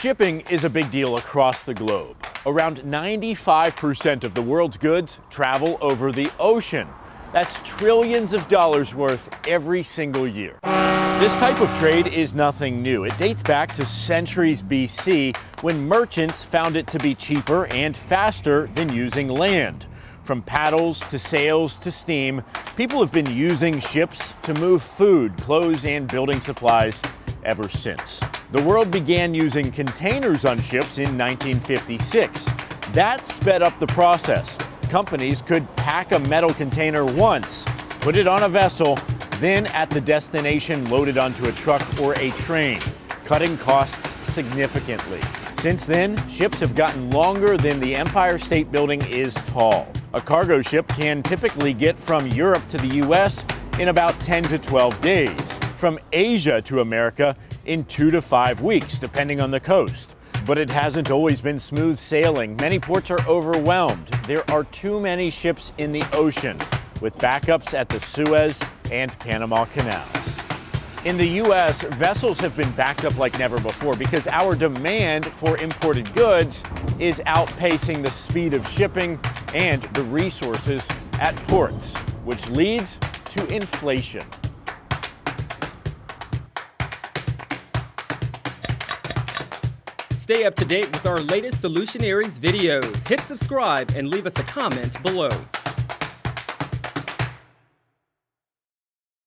Shipping is a big deal across the globe. Around 95% of the world's goods travel over the ocean. That's trillions of dollars worth every single year. This type of trade is nothing new. It dates back to centuries BC when merchants found it to be cheaper and faster than using land. From paddles to sails to steam, people have been using ships to move food, clothes, and building supplies ever since. The world began using containers on ships in 1956. That sped up the process. Companies could pack a metal container once, put it on a vessel, then at the destination load it onto a truck or a train, cutting costs significantly. Since then, ships have gotten longer than the Empire State Building is tall. A cargo ship can typically get from Europe to the U.S. in about 10 to 12 days, from Asia to America in 2 to 5 weeks, depending on the coast. But it hasn't always been smooth sailing. Many ports are overwhelmed. There are too many ships in the ocean, with backups at the Suez and Panama canals. In the U.S., vessels have been backed up like never before because our demand for imported goods is outpacing the speed of shipping and the resources at ports, which leads to inflation. Stay up to date with our latest Solutionaries videos. Hit subscribe and leave us a comment below.